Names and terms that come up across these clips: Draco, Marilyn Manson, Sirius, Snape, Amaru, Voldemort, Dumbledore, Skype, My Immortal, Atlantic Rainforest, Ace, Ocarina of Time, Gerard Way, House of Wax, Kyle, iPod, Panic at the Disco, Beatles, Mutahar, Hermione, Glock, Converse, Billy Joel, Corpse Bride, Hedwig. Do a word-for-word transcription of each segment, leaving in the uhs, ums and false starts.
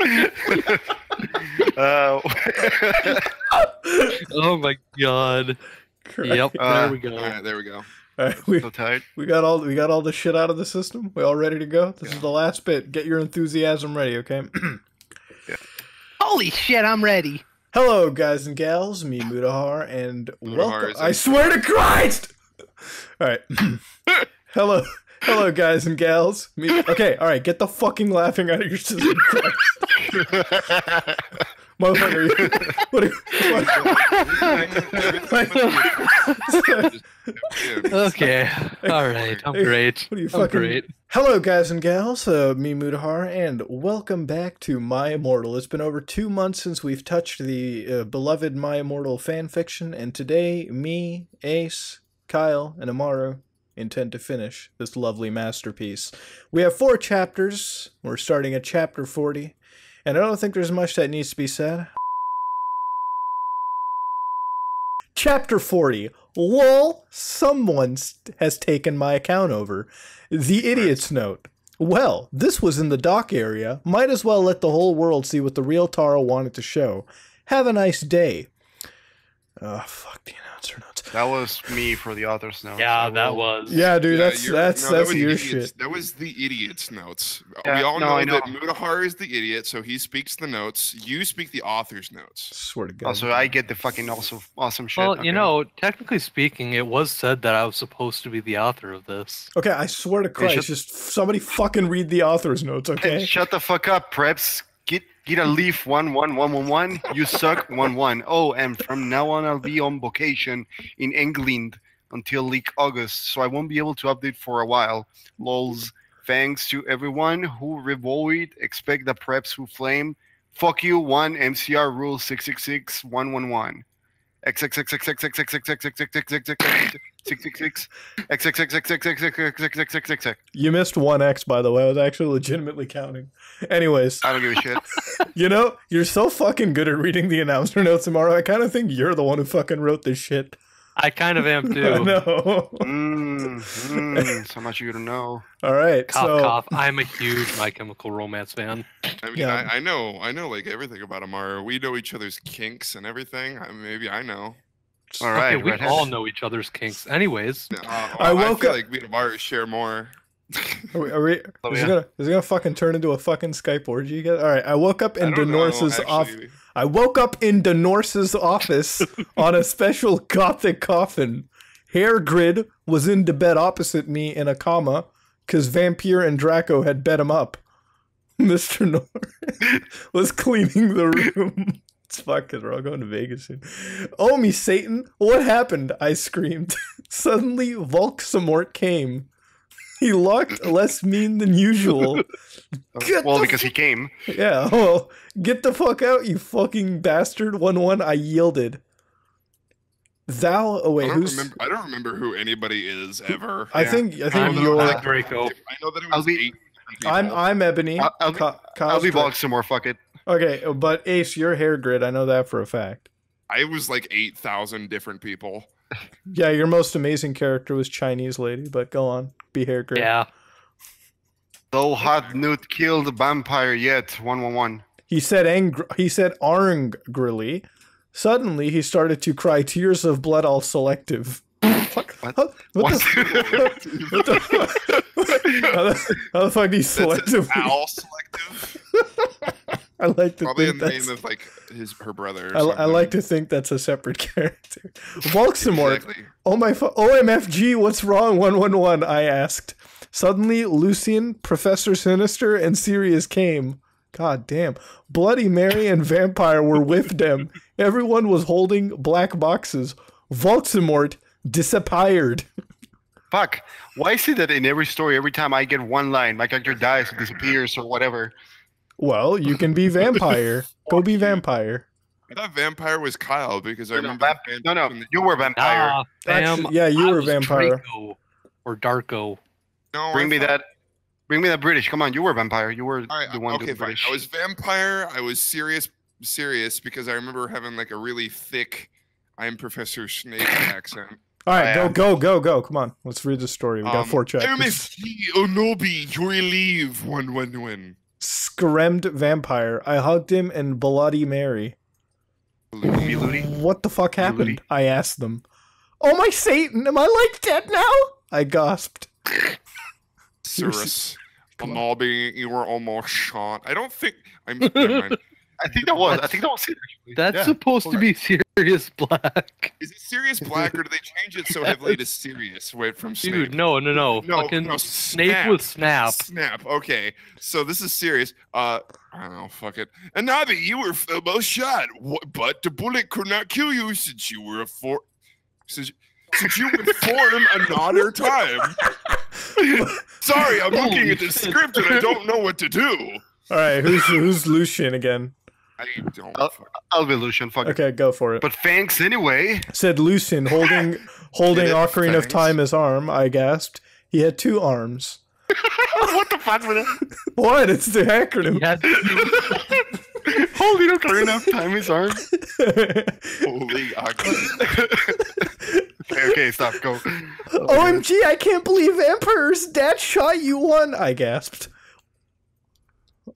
uh, oh my god! Correct. Yep, uh, there we go. All right, there we go. All right, we, so tight. We got all we got all the shit out of the system. We all ready to go. This yeah. is the last bit. Get your enthusiasm ready, okay? yeah. Holy shit! I'm ready. Hello, guys and gals. Me, Mutahar, and Mutahar welcome. I swear to Christ! All right. Hello. Hello, guys and gals. Me. Okay, all right. Get the fucking laughing out of your system, Christ. Motherfucker. What are you... What? Okay. All right. I'm great. What are you fucking... I'm great. Hello, guys and gals. Uh, me, Mutahar, and welcome back to My Immortal. It's been over two months since we've touched the uh, beloved My Immortal fanfiction, and today, me, Ace, Kyle, and Amaru intend to finish this lovely masterpiece. We have four chapters. We're starting at chapter forty, and I don't think there's much that needs to be said. Chapter forty. Lol, someone has taken my account over. The idiot's note. Well, this was in the dock area. Might as well let the whole world see what the real Taro wanted to show. Have a nice day. Oh, fuck the announcer notes. That was me for the author's notes. Yeah, that was. Yeah, dude, yeah, that's that's no, that's that your idiots. shit. That was the idiot's notes. Yeah, we all no, know, I know that Mutahar is the idiot, so he speaks the notes. You speak the author's notes. I swear to God. Also, I get the fucking also awesome shit. Well, okay. You know, technically speaking, it was said that I was supposed to be the author of this. Okay, I swear to Christ, hey, just somebody fucking read the author's notes, okay? Hey, shut the fuck up, preps. Get a leaf one one one one one. You suck one one. Oh, and from now on, I'll be on vacation in England until like August, so I won't be able to update for a while. Lols. Thanks to everyone who revoid. Expect the preps who flame. Fuck you. One M C R rule six six six one one one. X x x x x x x x x x x x x x six six six x x x x x x x x x x x. You missed one X, by the way. I was actually legitimately counting. Anyways, I don't give a shit. You know, you're so fucking good at reading the announcer notes, Amaru. I kind of think you're the one who fucking wrote this shit. I kind of am too. I know. Mm, mm, so much you to know. All right. Cough, so... cough. I'm a huge My Chemical Romance fan. I mean, yeah. I, I know, I know, like everything about Amaru. We know each other's kinks and everything. I, maybe I know. All right. Okay, we redhead. all know each other's kinks. Anyways, uh, well, I woke I feel up. Like we and Amaru share more. Are we? Are we oh, is, yeah. it gonna, is it gonna fucking turn into a fucking Skype orgy again? All right. I woke up in Denorce's office. I woke up in Denorce's office on a special gothic coffin. Hairgrid was in the bed opposite me in a coma because Vampire and Draco had bed him up. Mister Norris was cleaning the room. It's fuck because we're all going to Vegas soon. Oh, me Satan. What happened? I screamed. Suddenly, Volksamort came. He looked less mean than usual. Get well, because he came. Yeah, well, get the fuck out, you fucking bastard. One, one, I yielded. Thou, oh wait, I don't, who's... remember, I don't remember who anybody is ever. I yeah. think, I think you're... I know that it was be, eight I'm, I'm Ebony. I'll, I'll, Ka I'll be boxed some more, fuck it. Okay, but Ace, your hair grid, I know that for a fact. I was like eight thousand different people. Yeah, your most amazing character was Chinese lady, but go on. Be hair grid. Yeah. So hot newt killed vampire yet. One one one. He said angry. He said angrily. Suddenly, he started to cry tears of blood. All selective. What? What? What? What the? What the fuck? How the fuck do you selective? All selective. I like to Probably think in the name of like his her brother. Or I, I like to think that's a separate character. Volksamort. Exactly. Oh my! O M F G! What's wrong? One one one. I asked. Suddenly, Lucian, Professor Sinister, and Sirius came. God damn! Bloody Mary and Vampire were with them. Everyone was holding black boxes. Volksamort disappeared. Fuck! Why is it that in every story, every time I get one line, my character dies or disappears or whatever? Well, you can be vampire. Go be vampire. I thought vampire was Kyle because I remember. No, no, no, you were vampire. Nah, Actually, yeah, you I were vampire. Draco or Darko. No, bring I me thought... that. Bring me that British. Come on, you were vampire. You were right, the one. Okay, doing British. I was vampire. I was serious, serious because I remember having like a really thick "I'm Professor Snape" accent. All right, go, go, go, go. Come on. Let's read the story. We got um, four chapters. M F T Onobi, you leave. One, one, one. screamed vampire. I hugged him and Bloody Mary. Looty, looty. What the fuck happened? Looty. I asked them. Oh my Satan, am I like dead now? I gasped. Cirrus, Mobby, you were almost shot. I don't think I'm never mind. I think that was. That's, I think that was serious. That's yeah. supposed Hold to right. be Sirius Black. Is it Sirius Black, or do they change it so yes. heavily to Sirius? Wait, from Snape. Dude, no, no, no. no Fucking no, Snape snap. with Snap. Snap. Okay, so this is Sirius. Uh, I don't know. Fuck it. Anabi, you were almost shot, but the bullet could not kill you since you were a four. Since since you were form another time. Sorry, I'm Holy looking at the shit. script and I don't know what to do. All right, who's who's Lucian again? I don't. I'll, I'll be Lucian. Fuck. Okay, go for it. But thanks anyway. Said Lucian, holding holding Ocarina thanks. of Time as arm. I gasped. He had two arms. What the fuck was that? What? It's the acronym. Holy Ocarina of Time is arm. Holy Ocarina. Okay, okay, stop. Go. Oh, O M G! Man. I can't believe Emperor's dad shot you one. I gasped.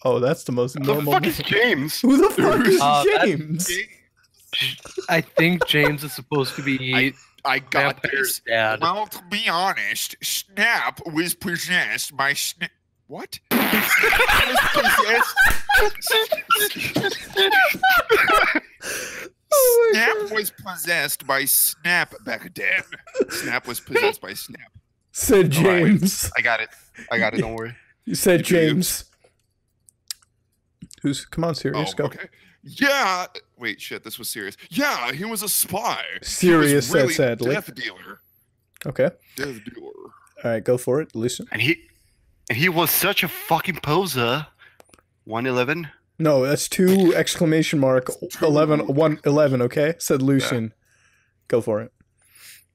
Oh, that's the most normal. Who the fuck is James? Who the fuck is uh, James? I think James is supposed to be. I, I got this. Dad. Well, to be honest, Snap was possessed by Snap. What? Oh Snap God. was possessed by Snap back then. Snap was possessed by Snap. Said James. Right. I got it. I got it. Don't worry. You said James. Who's come on, Sirius? Oh, go. Okay. Yeah. Wait, shit. This was Sirius. Yeah, he was a spy. Sirius really said sadly. Death dealer. Okay. Death dealer. All right, go for it. Listen. And he, and he was such a fucking poser. One eleven. No, that's two exclamation mark two. eleven one eleven. Okay, said Lucian. Yeah. Go for it.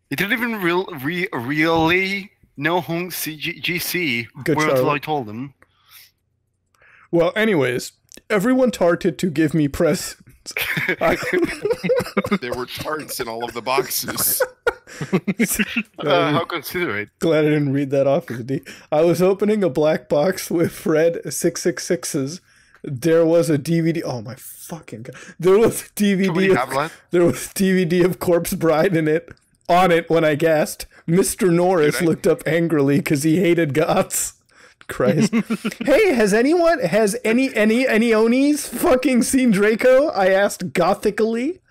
He didn't even real re really know Hong C G C. Good where until I told him. Well, anyways, everyone tarted to give me presents. I... There were tarts in all of the boxes. uh, how considerate. Glad I didn't read that off of the D. I was opening a black box with red six six sixes. There was a D V D. Oh my fucking god! There was a D V D. Of, there was a D V D of Corpse Bride in it. On it, when I gasped, Mister Norris Dude, I... looked up angrily because he hated goths. Christ. Hey, has anyone has any any any onies fucking seen Draco? I asked gothically.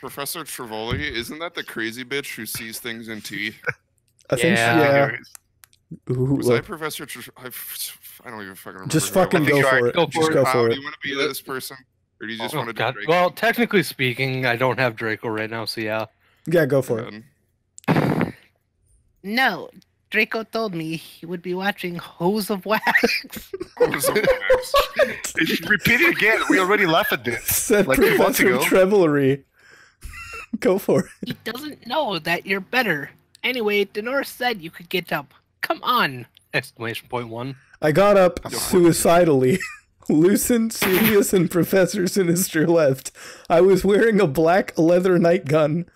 Professor Trevoli, isn't that the crazy bitch who sees things in tea? I think yeah. She, yeah. Ooh, was I Professor? Tr I, I don't even fucking remember. Just fucking go for it. Go for it. Wow, do you want to be this person, or do you just oh, want to do God. Draco? Well, technically speaking, I don't have Draco right now, so yeah. Yeah, go for um, it. No, Draco told me he would be watching House of Wax. House of Wax. Repeat it again. We already laughed at this. Said like Professor Trevoli. Go for it. He doesn't know that you're better. Anyway, Denora said you could get up. Come on! Exclamation point one. I got up suicidally. Lucian, Sirius, and Professor Sinister left. I was wearing a black leather nightgown.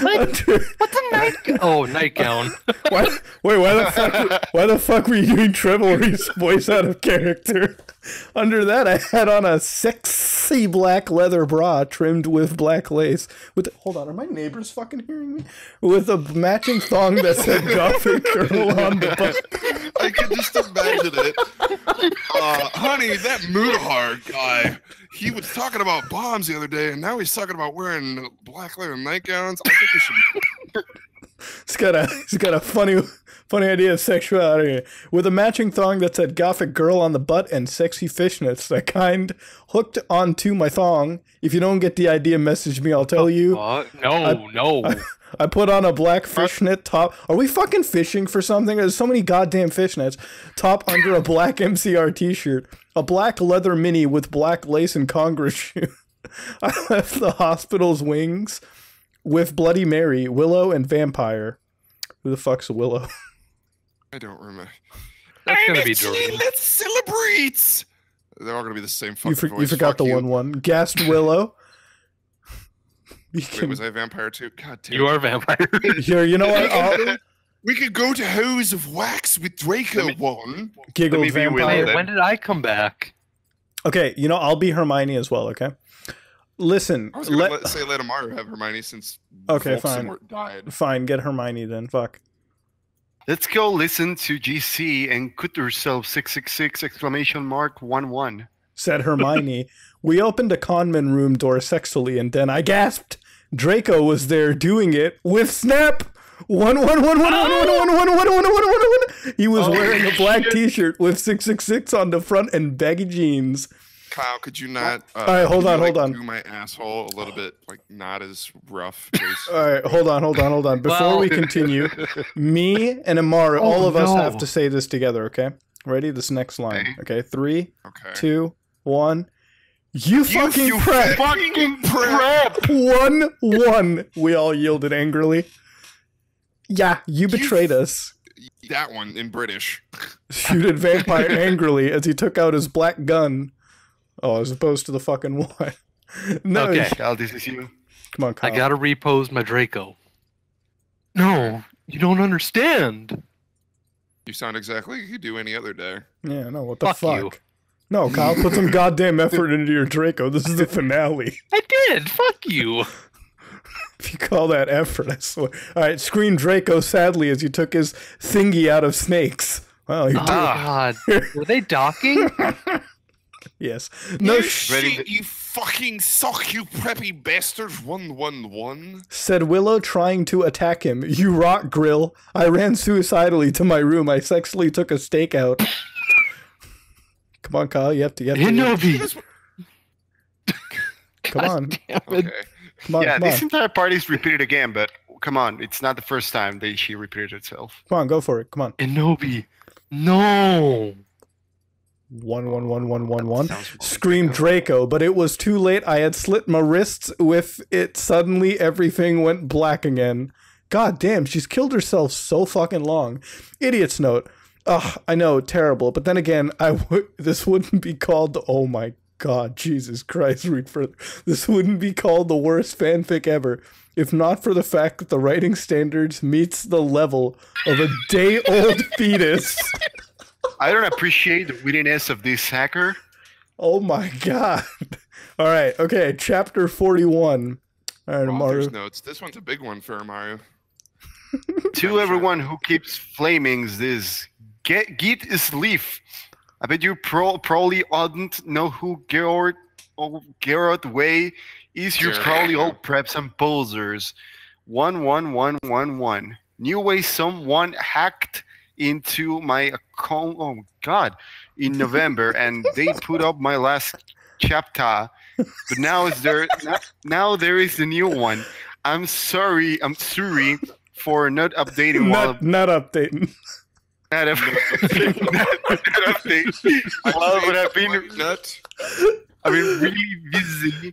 What? Under... What's a nightgown? Oh, nightgown. Why... Wait, why the fuck? Why the fuck were you doing Trevor's voice out of character? Under that, I had on a sexy black leather bra trimmed with black lace. With hold on, are my neighbors fucking hearing me? With a matching thong that said "Gothic Girl" on the butt. I could just imagine it. Uh, honey, that Mutahar guy. He was talking about bombs the other day, and now he's talking about wearing black leather nightgowns. I think we should. He's got a he's got a funny funny idea of sexuality with a matching thong that said "Gothic Girl" on the butt and sexy fishnets that kind hooked onto my thong. If you don't get the idea, message me. I'll tell you. Uh, no, I, no. I, I put on a black fishnet top. Are we fucking fishing for something? There's so many goddamn fishnets. Top under a black M C R T-shirt, a black leather mini with black lace and Congress shoe. I left the hospital's wings. With Bloody Mary, Willow, and Vampire. Who the fuck's Willow? I don't remember. That's I'm gonna be Jordan. Let's celebrate! They're all gonna be the same fucking you for, voice. You forgot Fuck the you. one one. Gassed Willow. Wait, was I Vampire too? God damn. You are Vampire. Here, you know what? I'll, We could go to House of Wax with Draco me, one. Giggle vampire. Wait, when did I come back? Okay, you know, I'll be Hermione as well, okay? Listen. I was going to let, say let Amaru have Hermione since... Okay, fine. Died. Fine, get Hermione then. Fuck. Let's go listen to G C and cut yourself six six six exclamation mark one one. Said Hermione. We opened a conman room door sexually and then I gasped. Draco was there doing it with Snap. One one one one one one one one one one one one one. He was wearing a black T-shirt with six six six on the front and baggy jeans. Kyle, could you not? Uh, All right, hold on, hold on. Do my asshole a little bit, like not as rough. All right, hold on, hold on, hold on. Before we continue, me and Amaru, all of us have to say this together. Okay, ready? This next line. Okay, three, two, one. You, you fucking you prep. Fucking prep. One one. We all yielded angrily. Yeah, you betrayed you, us. That one in British. Shooted vampire angrily as he took out his black gun. Oh, as opposed to the fucking one. No, okay, Kyle, this is you. Come on, Kyle. I gotta repose my Draco. No, you don't understand. You sound exactly like you do any other day. Yeah, no, what the fuck? fuck? You. No, Kyle, put some goddamn effort into your Draco. This is the finale. I did. Fuck you. If you call that effort, I swear. All right, screamed Draco sadly as you took his thingy out of snakes. Wow, you're ah, doing it. Were they docking? Yes. No you shit, you fucking suck, you preppy bastard. One, one, one. Said Willow, trying to attack him. You rock, Grill. I ran suicidally to my room. I sexually took a stake out. Come on, Kyle. You have to get it. Come on. Okay. Come on, yeah, come this on. entire party's repeated again, but come on, it's not the first time that she repeated herself. Come on, go for it. Come on. Inobi. No. One, one, one, one, one, one. Screamed Draco, but it was too late. I had slit my wrists with it. Suddenly, everything went black again. God damn, she's killed herself so fucking long. Idiot's note. Ugh, I know, terrible. But then again, I would. This wouldn't be called. The oh my God, Jesus Christ! Read further. This wouldn't be called the worst fanfic ever, if not for the fact that the writing standards meets the level of a day-old fetus. I don't appreciate the wittiness of this hacker. Oh my God! All right, okay, chapter forty-one. All right, Amaru. Notes. This one's a big one for Amaru. To everyone who keeps flaming this. Get Git is leaf. I bet you pro, probably oughtn't know who Gerard oh, Gerard Way is. You probably all preps and posers. One one one one one. New way someone hacked into my account. Oh God! In November, and they put up my last chapter. But now is there? Now there is the new one. I'm sorry. I'm sorry for not updating. Not, while not updating. Not ever. Well, I've been nuts. I've been really busy.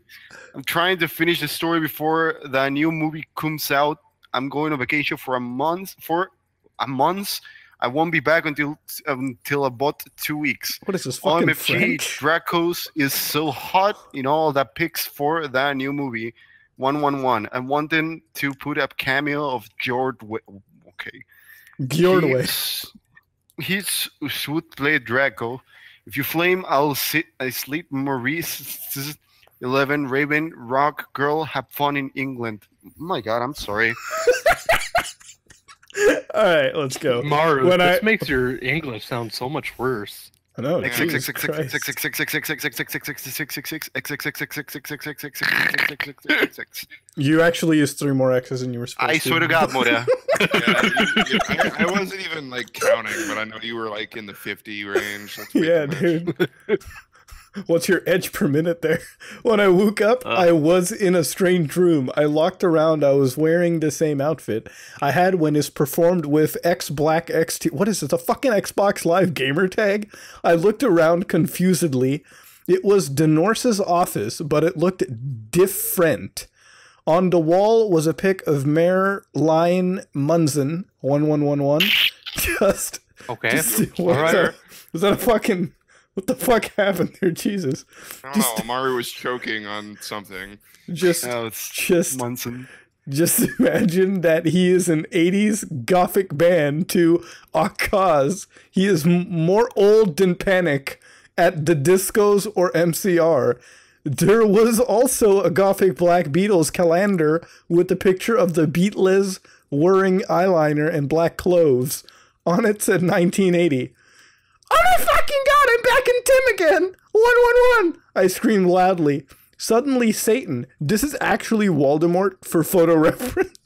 I'm trying to finish the story before the new movie comes out. I'm going on vacation for a month. For a month, I won't be back until until about two weeks. What is this fucking French? Dracos is so hot in all the pics for the new movie. One one one. I want them to put up cameo of Gerard Way. Okay. Gerard Way. He should play Draco. If you flame, I'll sit. I sleep. Maurice, eleven. Raven, rock, girl, have fun in England. Oh my God, I'm sorry. All right, let's go. Maru, when this I... makes your English sound so much worse. I know. You actually used three more X's than you were supposed to. I swear to God, Moda. I wasn't even like counting, but I know you were like in the fifty range. Yeah, dude. What's your edge per minute there? When I woke up, uh. I was in a strange room. I looked around. I was wearing the same outfit I had when is performed with X Black X T. What is this? A fucking Xbox Live gamer tag? I looked around confusedly. It was Denorce's office, but it looked different. On the wall was a pic of Marilyn Manson. One one one one. Just okay. Just, All right. That? Is that a fucking? What the fuck happened there, Jesus? I don't know, Amaru was choking on something. Just, no, it's just, Manson. Just imagine that he is an eighties gothic band to our cause. He is more old than Panic at the Discos or M C R. There was also a gothic Black Beatles calendar with a picture of the Beatles wearing eyeliner and black clothes. On it said nineteen eighty. Oh my fucking god, I'm back in Tim again! one one one! I screamed loudly. Suddenly, Satan. This is actually Voldemort for photo reference.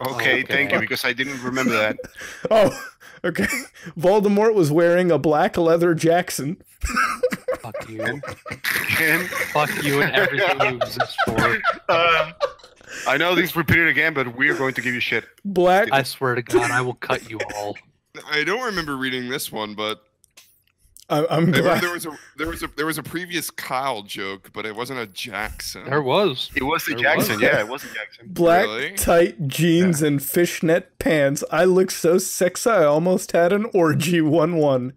Okay, okay, thank you, because I didn't remember that. Oh, okay. Voldemort was wearing a black leather Jackson. Fuck you. And, and, Fuck you and everything you exist for. Uh, I know these repeated again, but we're going to give you shit. Black. I swear to God, I will cut you all. I don't remember reading this one, but... I'm glad. There was a there was a there was a previous Kyle joke, but it wasn't a Jackson. There was. It was the there Jackson. Was. Yeah, it was a Jackson. Black really? tight jeans yeah. and fishnet pants. I looked so sexy. I almost had an orgy. One one.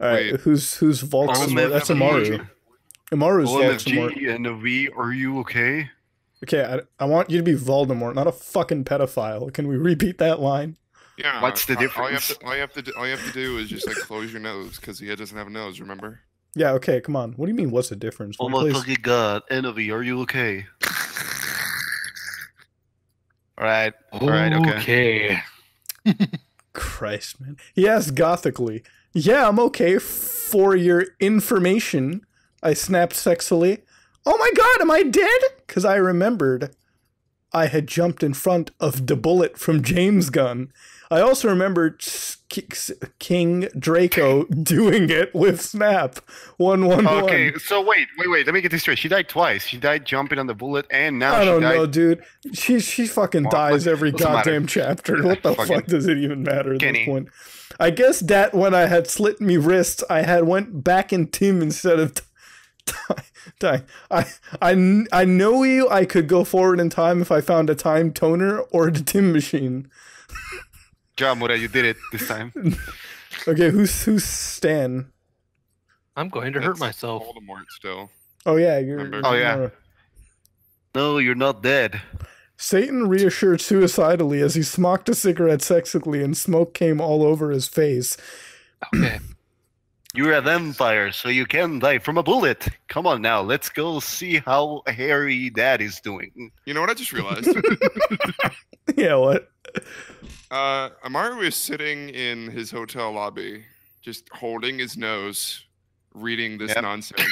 All right, Wait. who's who's Volks? That's Amaru. Amaru's Voldemort. G and a V. Are you okay? Okay, I I want you to be Voldemort, not a fucking pedophile. Can we repeat that line? Yeah. What's the difference? All you have to, all you have to, do, all you have to do is just like close your nose, because he doesn't have a nose. Remember? Yeah. Okay. Come on. What do you mean? What's the difference? Oh my fucking god, Envy, are you okay? all right. All right. Okay. okay. Christ, man. He asked gothically. Yeah, I'm okay. For your information, I snapped sexily. Oh my god, am I dead? Because I remembered. I had jumped in front of the bullet from James Gunn. I also remembered King Draco doing it with Snap. One, one, okay, one. Okay, so wait, wait, wait. Let me get this straight. She died twice. She died jumping on the bullet, and now I don't she died... know, dude. She she fucking dies every goddamn chapter. What the fuck does it even matter at this point? I guess that when I had slit me wrists, I had went back in Tim instead of... Dying. I, I, I know you. I could go forward in time if I found a time toner or the Tim machine. Jamura, you did it this time. Okay, who's who's Stan? I'm going to That's hurt myself. Voldemort still. Oh yeah, you're. Remember? Oh yeah. You're... No, you're not dead. Satan reassured suicidally as he smoked a cigarette sexily, and smoke came all over his face. Okay. You're a vampire, so you can die from a bullet. Come on now, let's go see how Harry Dad is doing. You know what I just realized? Yeah, what? Uh, Amaru is sitting in his hotel lobby, just holding his nose, reading this yep. nonsense.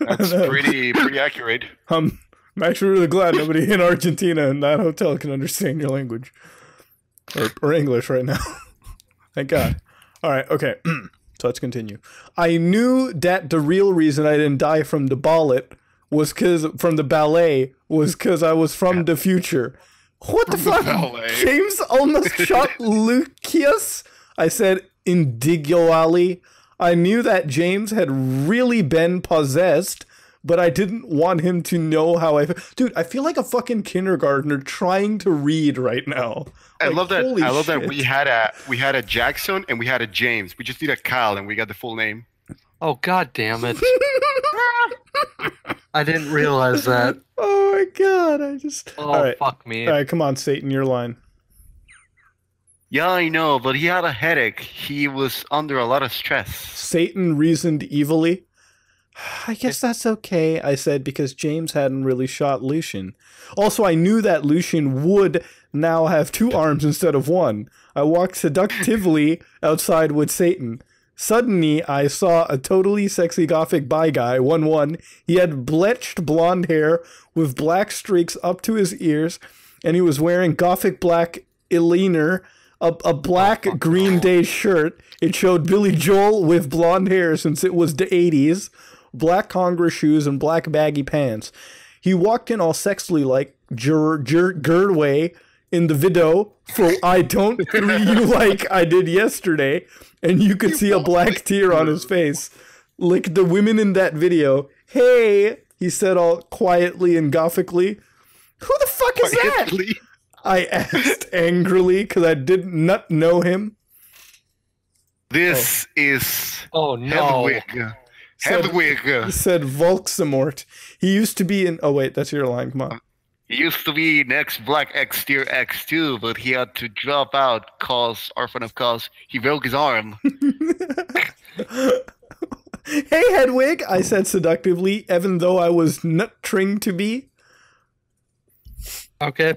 That's pretty pretty accurate. Um, I'm actually really glad nobody in Argentina in that hotel can understand your language. Or, or English right now. Thank God. All right, okay. So let's continue. I knew that the real reason I didn't die from the ballet was because from the ballet was because I was from yeah. the future. What from the fuck? The James almost shot Lucius. I said indigiously. I knew that James had really been possessed, but I didn't want him to know how I. Dude, I feel like a fucking kindergartner trying to read right now. I like, love that. I love shit. that we had a we had a Jackson and we had a James. We just need a Kyle and we got the full name. Oh god damn it! I didn't realize that. Oh my god! I just. Oh All right. fuck me! All right, come on, Satan, your line. Yeah, I know, but he had a headache. He was under a lot of stress. Satan reasoned evilly. I guess that's okay, I said, because James hadn't really shot Lucian. Also, I knew that Lucian would now have two arms instead of one. I walked seductively outside with Satan. Suddenly, I saw a totally sexy gothic bi guy, one one. He had bleached blonde hair with black streaks up to his ears, and he was wearing gothic black eyeliner, A, a black Green Day shirt. It showed Billy Joel with blonde hair since it was the eighties. Black Converse shoes and black baggy pants. He walked in all sexily like Ger Ger Gerard Way in the video for I Don't Three You Like I Did Yesterday, and you could see a black tear on his face. Like the women in that video. Hey, he said all quietly and gothically. Who the fuck is quietly? that? I asked angrily because I did not know him. This oh. is oh no. Hedwig. Said, Hedwig. He said Voldemort. He used to be in... Oh, wait, that's your line. Come on. He used to be next Black X-tier X two, but he had to drop out cause, or fun of cause, he broke his arm. Hey, Hedwig, I said seductively, even though I was nut-trying to be. Okay.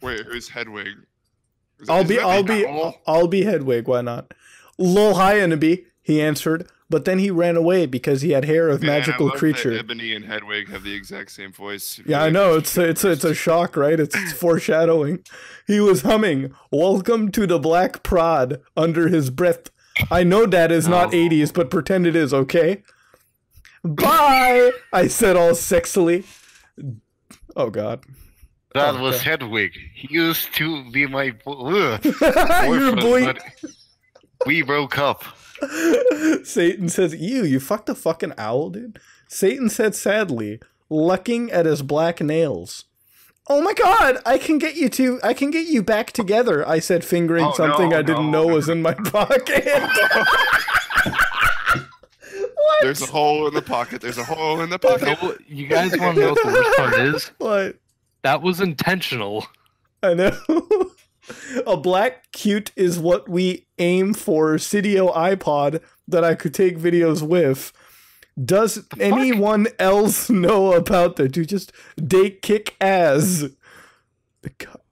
Wait, who's Hedwig? Is I'll that, be, I'll be, I'll, I'll be Hedwig. Why not? Lol, hi, Ennaby, he answered, but then he ran away because he had hair of Man, magical I love creature. That Ebony and Hedwig have the exact same voice. Yeah, I know. It's a, it's a, it's a shock, right? It's, it's foreshadowing. He was humming, "Welcome to the Black Prod," under his breath. I know that is not oh. eighties, but pretend it is, okay? Bye, I said all sexily. Oh, God. That oh, was God. Hedwig. He used to be my boy. Your boy. We broke up. Satan says, "Ew, you fucked a fucking owl, dude." Satan said sadly, looking at his black nails. "Oh my God, I can get you to, I can get you back together," I said, fingering oh, something no, I didn't no. know was in my pocket. What? There's a hole in the pocket. There's a hole in the pocket. You guys want to know what the worst part is? What? That was intentional. I know. A black cute is what we aim for. Cydio iPod that I could take videos with. Does anyone else know about that? Dude, just date kick ass.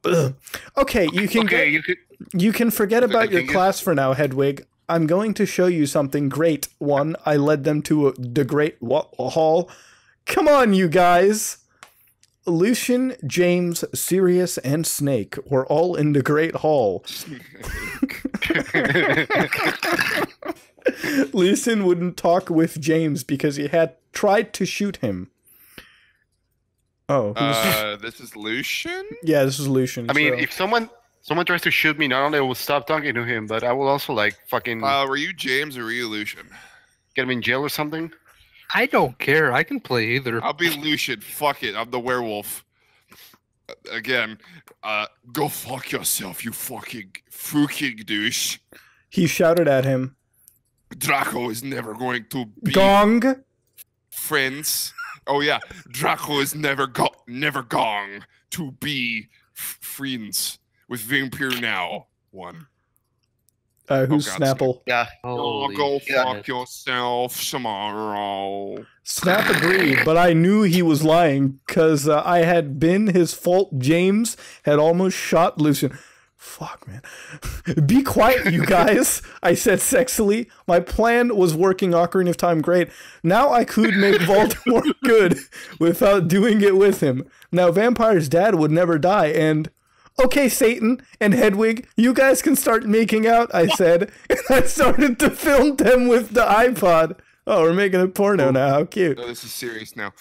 Okay, you can okay, get, you, could, you can forget about your class for now, Hedwig. I'm going to show you something great. One, I led them to a, the great hall. Come on, you guys. Lucian, James, Sirius, and Snake were all in the Great Hall. Lucian wouldn't talk with James because he had tried to shoot him. Oh. Uh, this is Lucian? Yeah, this is Lucian. I mean, so. if someone someone tries to shoot me, not only will I stop talking to him, but I will also, like, fucking... Uh, were you James or were you Lucian? Get him in jail or something? I don't care. I can play either. I'll be Lucian. Fuck it. I'm the werewolf. Again, uh, go fuck yourself, you fucking freaking douche. He shouted at him. Draco is never going to be gong friends. Oh yeah, Draco is never go never gong to be f friends with Vampire now. One. Uh, who's oh, God, Snapple? Yeah. Oh, go fuck God. yourself, tomorrow. Snap agreed, but I knew he was lying because uh, I had been his fault. James had almost shot Lucian. Fuck, man. Be quiet, you guys, I said sexily. My plan was working Ocarina of Time great. Now I could make Voldemort good without doing it with him. Now, Vampire's dad would never die, and... Okay, Satan and Hedwig, you guys can start making out, I said. And I started to film them with the iPod. Oh, we're making a porno now. How cute. No, this is serious now.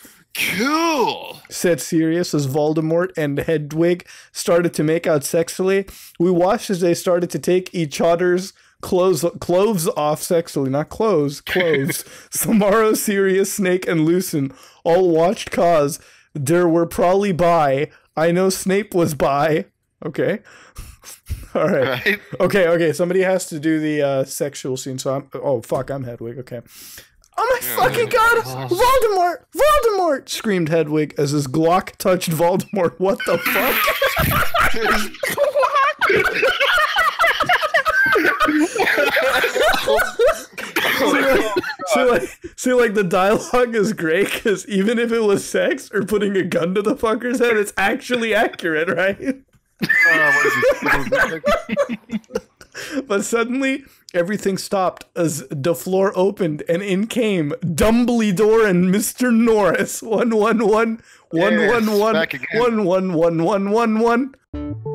Cool, said Sirius as Voldemort and Hedwig started to make out sexually. We watched as they started to take each other's clothes, clothes off sexually. Not clothes, clothes. Samaro, Sirius, Snake, and Lucian all watched cause. There were probably bi. I know Snape was bi. Okay. All right. All right. Okay, okay. Somebody has to do the uh, sexual scene. So I'm. Oh, fuck. I'm Hedwig. Okay. Oh, my yeah, fucking God. Voldemort. Voldemort. Screamed Hedwig as his Glock touched Voldemort. What the fuck? His Glock. So like, see, like, the dialogue is great because even if it was sex or putting a gun to the fucker's head, it's actually accurate, right? But suddenly, everything stopped as the floor opened and in came Dumbledore and Mister Norris. One, one, one, one, yes, one, one, one, one, one, one, one, one, one.